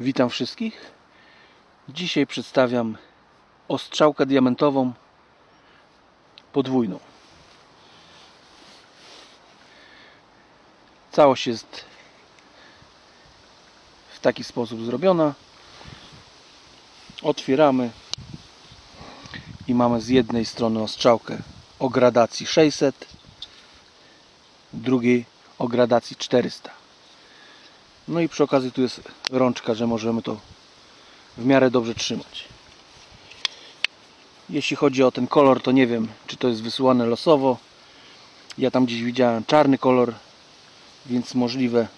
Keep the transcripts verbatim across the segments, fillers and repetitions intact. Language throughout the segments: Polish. Witam wszystkich. Dzisiaj przedstawiam ostrzałkę diamentową podwójną. Całość jest w taki sposób zrobiona. Otwieramy i mamy z jednej strony ostrzałkę o gradacji sześćset, drugiej o gradacji czterysta. No i przy okazji tu jest rączka, że możemy to w miarę dobrze trzymać. Jeśli chodzi o ten kolor, to nie wiem, czy to jest wysyłane losowo. Ja tam gdzieś widziałem czarny kolor, więc możliwe,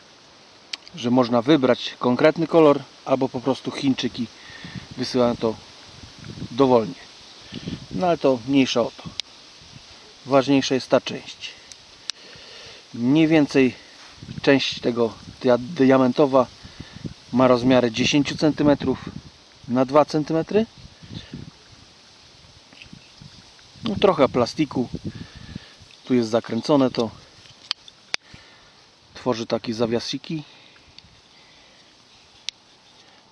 że można wybrać konkretny kolor, albo po prostu Chińczyki wysyłają to dowolnie. No ale to mniejsza o to. Ważniejsza jest ta część. Mniej więcej część tego diamentowa ma rozmiary dziesięć centymetrów na dwa centymetry. No, trochę plastiku. Tu jest zakręcone to. Tworzy takie zawiasiki.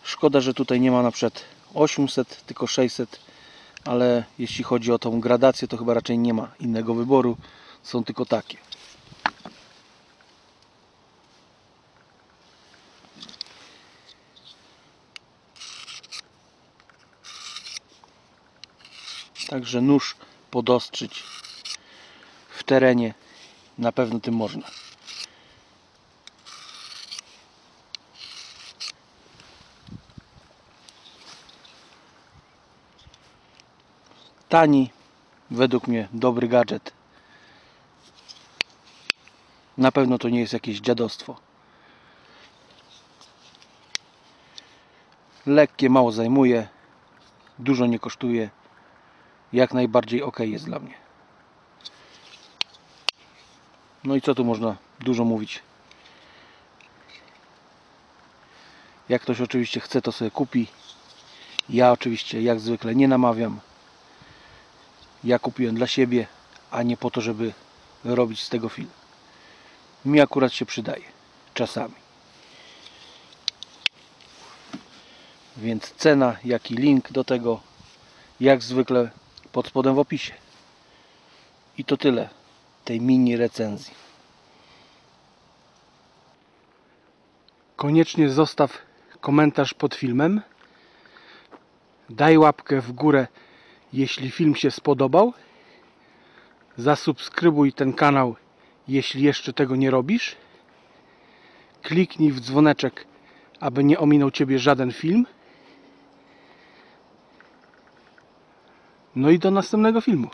Szkoda, że tutaj nie ma na przykład osiemset, tylko sześćset. Ale jeśli chodzi o tą gradację, to chyba raczej nie ma innego wyboru. Są tylko takie. Także nóż podostrzyć w terenie na pewno tym można. Tani, według mnie dobry gadżet. Na pewno to nie jest jakieś dziadostwo. Lekkie, mało zajmuje, dużo nie kosztuje. Jak najbardziej ok jest dla mnie. No i co tu można dużo mówić. Jak ktoś oczywiście chce, to sobie kupi. Ja oczywiście jak zwykle nie namawiam. Ja kupiłem dla siebie, a nie po to, żeby robić z tego film. Mi akurat się przydaje. Czasami. Więc cena, jak i link do tego, jak zwykle pod spodem w opisie. I to tyle tej mini recenzji. Koniecznie zostaw komentarz pod filmem. Daj łapkę w górę, jeśli film się spodobał. Zasubskrybuj ten kanał, jeśli jeszcze tego nie robisz. Kliknij w dzwoneczek, aby nie ominął Ciebie żaden film. No i do następnego filmu.